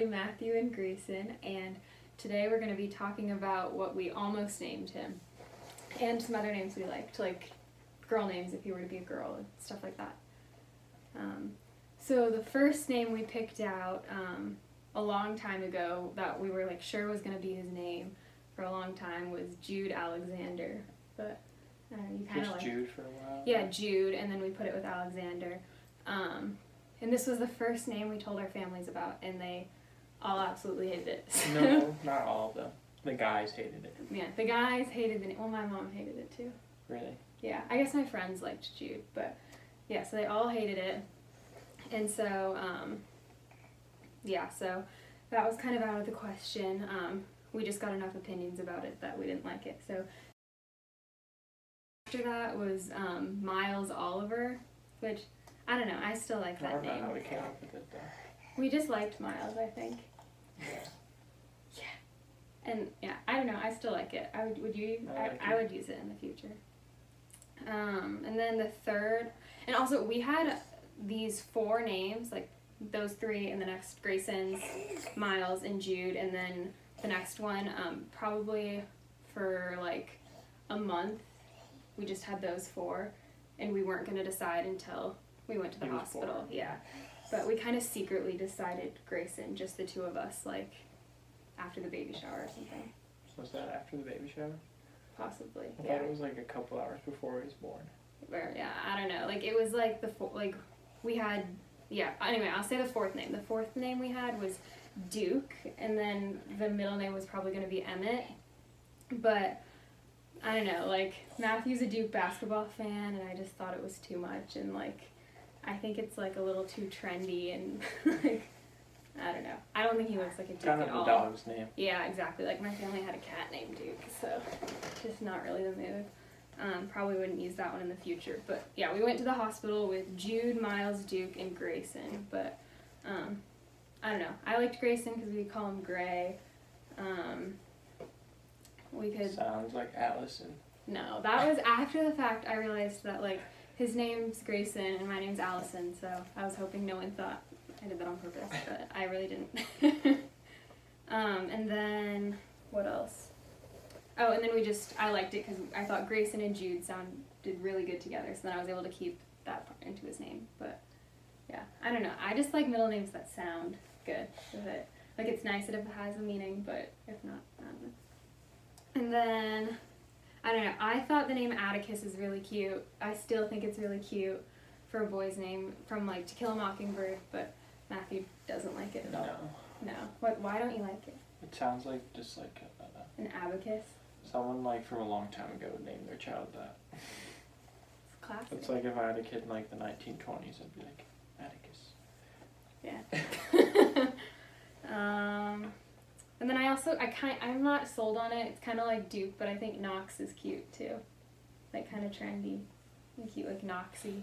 buddy Matthew and Grayson, and today we're going to be talking about what we almost named him, and some other names we liked, like girl names if you were to be a girl and stuff like that. So the first name we picked out a long time ago that we were like sure was going to be his name for a long time was Jude Alexander, but you kind of like Jude for a while. Yeah, Jude, and then we put it with Alexander. And this was the first name we told our families about, and they all absolutely hated it. No, not all of them. The guys hated it. Yeah, the guys hated the name. Well, my mom hated it too. Really? Yeah, I guess my friends liked Jude, but yeah, so they all hated it. And so, yeah, so that was kind of out of the question. We just got enough opinions about it that we didn't like it. So after that was Miles Oliver, which I don't know, I still like that name. I don't know how we came up with it though. We just liked Miles, I think. Yeah. Yeah. And yeah, I don't know, I still like it. I would you I would use it in the future. And then the third, and also we had these four names, like those three and the next Grayson's, Miles and Jude, and then the next one, probably for like a month we just had those four, and we weren't going to decide until we went to the hospital. Yeah, but we kind of secretly decided Grayson, just the two of us, like after the baby shower or something. So was that after the baby shower? Possibly. I thought it was like a couple hours before he was born. Where, yeah, I don't know. Like it was like we had, yeah. Anyway, I'll say the fourth name. The fourth name we had was Duke, and then the middle name was probably going to be Emmett, but I don't know. Like Matthew's a Duke basketball fan, and I just thought it was too much, and like. I think it's like a little too trendy, and like, I don't know. I don't think he looks like a Duke at all. Kind of a dog's name. Yeah, exactly. Like my family had a cat named Duke, so just not really the move. Probably wouldn't use that one in the future, but yeah, we went to the hospital with Jude, Miles, Duke, and Grayson, but I don't know. I liked Grayson because we call him Gray. We could. Sounds like Allison. No, that was after the fact. I realized that like. His name's Grayson and my name's Allison, so I was hoping no one thought I did that on purpose, but I really didn't. And then, what else? Oh, and then we just, I liked it because I thought Grayson and Jude sounded really good together, so then I was able to keep that part into his name, but yeah. I don't know, I just like middle names that sound good with it. Like it's nice that it has a meaning, but if not, I don't know. And then, I don't know, I thought the name Atticus is really cute. I still think it's really cute for a boy's name from like To Kill a Mockingbird, but Matthew doesn't like it at all. No. No. What, why don't you like it? It sounds like just like an abacus. Someone like from a long time ago would name their child that. It's classic. It's like if I had a kid in like the 1920s, I'd be like, Atticus. Yeah. And then I also, I'm not sold on it, it's kind of like Duke, but I think Knox is cute too. Like kind of trendy and cute, like Knoxy.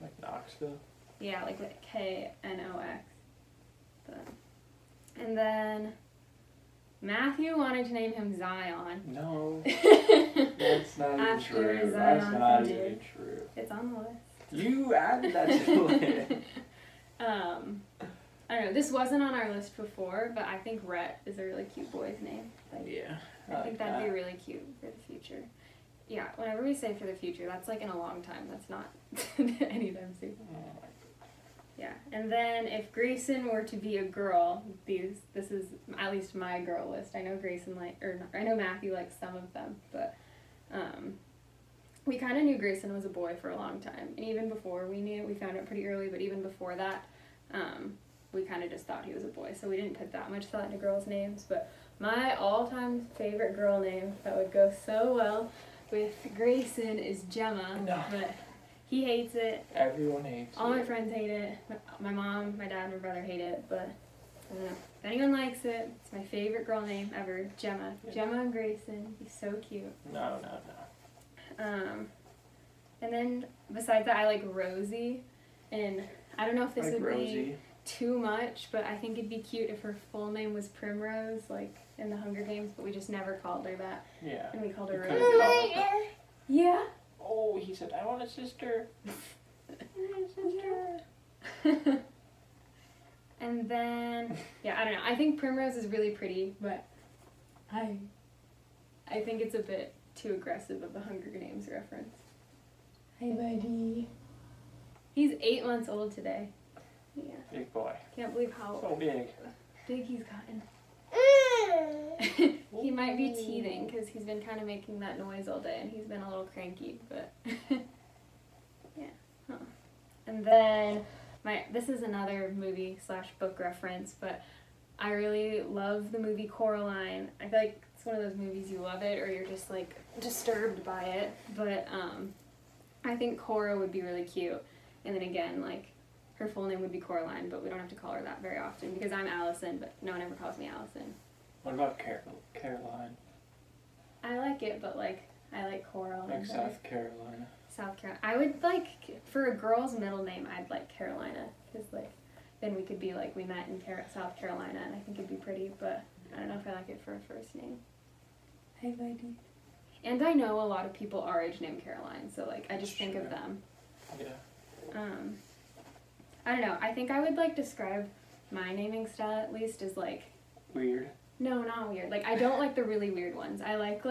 Like Knoxville? Yeah, like Knox. But. And then Matthew wanted to name him Zion. No, that's not even true. That's not even true. It's on the list. You added that to the list. I don't know, this wasn't on our list before, but I think Rhett is a really cute boy's name. Like, yeah. I think that'd be really cute for the future. Yeah, whenever we say for the future, that's like in a long time. That's not anytime soon. Yeah, and then if Grayson were to be a girl, this is at least my girl list. I know Grayson I know Matthew likes some of them, but we kind of knew Grayson was a boy for a long time. And even before we found out pretty early, but even before that, we kind of just thought he was a boy, so we didn't put that much thought into girls' names, but my all-time favorite girl name that would go so well with Grayson is Gemma, but he hates it. Everyone hates it. All my friends hate it. My mom, my dad, and my brother hate it, but I don't know. If anyone likes it, it's my favorite girl name ever, Gemma. Yeah. Gemma and Grayson. He's so cute. No. And then, besides that, I like Rosie, and I don't know if this would be too much, but I think it'd be cute if her full name was Primrose, like in the Hunger Games, but we just never called her that. Yeah. And we called her Rose. Yeah. Oh, he said, I want a sister. I want a sister. And then, yeah. Yeah, I don't know. I think Primrose is really pretty, but I think it's a bit too aggressive of a Hunger Games reference. Hey, buddy. He's 8 months old today. Yeah. Big boy. Can't believe how big he's gotten. He might be teething because he's been kind of making that noise all day and he's been a little cranky, but yeah. Huh. And then this is another movie / book reference, but I really love the movie Coraline. I feel like it's one of those movies you love it or you're just like disturbed by it, but I think Cora would be really cute. And then again, like, her full name would be Coraline, but we don't have to call her that very often because I'm Allison, but no one ever calls me Allison. What about Caroline? I like it, but like, I like Coraline. Like South Carolina. South Carolina. I would like, for a girl's middle name, I'd like Carolina, because like, then we could be like, we met in South Carolina, and I think it'd be pretty, but I don't know if I like it for a first name. Hey, lady. And I know a lot of people our age named Caroline, so like, I just think of them. Yeah. I don't know, I think I would like describe my naming style at least as like... Weird? No, not weird. Like, I don't like the really weird ones. I like,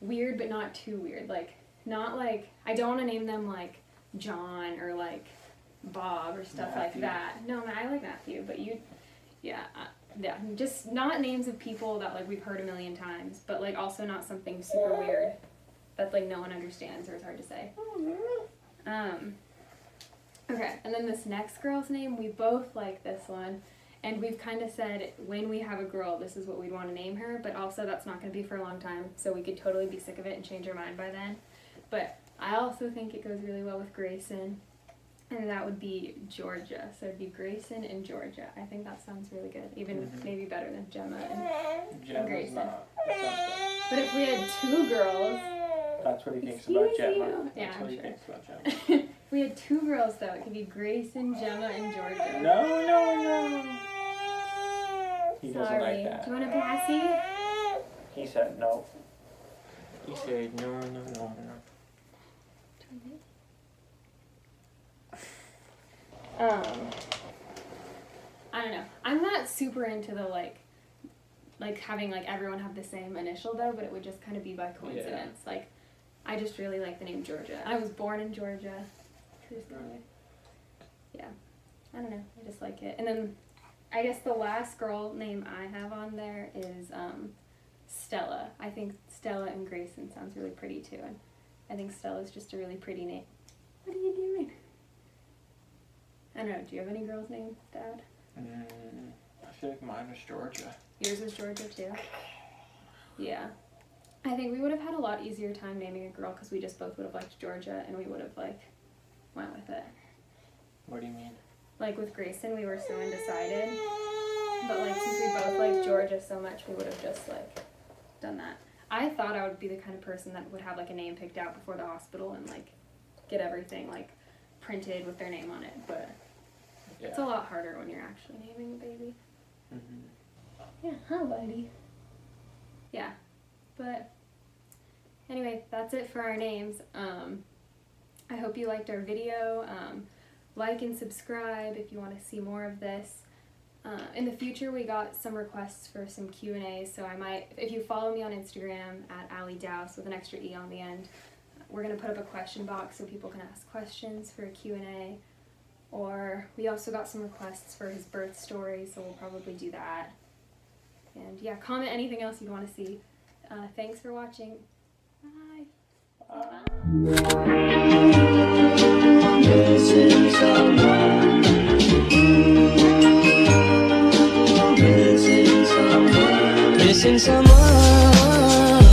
weird but not too weird. Like, not like... I don't want to name them like John or like Bob or stuff like that. No, I like Matthew, but you... Yeah, yeah. Just not names of people that like we've heard a million times, but like also not something super weird that like no one understands or it's hard to say. Okay, and then this next girl's name, we both like this one, and we've kind of said when we have a girl, this is what we'd want to name her, but also that's not going to be for a long time, so we could totally be sick of it and change our mind by then. But I also think it goes really well with Grayson, and that would be Georgia, so it'd be Grayson and Georgia. I think that sounds really good, even maybe better than Gemma and Grayson. But if we had two girls... That's what he thinks about Gemma. That's what he thinks about Gemma. We had two girls though. It could be Grayson, Gemma, and Georgia. No, no, no. He doesn't like that. Do you want a passy? He said no. He said no, no, no, no. I don't know. I'm not super into the like having like everyone have the same initial though, but it would just kind of be by coincidence. Yeah. Like, I just really like the name Georgia. I was born in Georgia. Yeah, I don't know, I just like it. And then I guess the last girl name I have on there is Stella. I think Stella and Grayson sounds really pretty too, and I think Stella's just a really pretty name. What are you doing? I don't know, do you have any girls' names, Dad? I feel like mine was Georgia. Yours was Georgia too? Yeah. I think we would have had a lot easier time naming a girl because we just both would have liked Georgia and we would have like went with it. What do you mean? Like with Grayson, we were so undecided, but like since we both liked Georgia so much, we would have just like done that. I thought I would be the kind of person that would have like a name picked out before the hospital and like get everything like printed with their name on it, but yeah. It's a lot harder when you're actually naming a baby. Yeah, huh, buddy? Yeah, but anyway, that's it for our names. I hope you liked our video. Like and subscribe if you want to see more of this. In the future, we got some requests for some Q&As, so I might, if you follow me on Instagram at AllyDouse with an extra E on the end, we're going to put up a question box so people can ask questions for a Q&A. Or we also got some requests for his birth story, so we'll probably do that. And yeah, comment anything else you'd want to see. Thanks for watching. Bye. Bye. This is our life. This is our life. This is our life.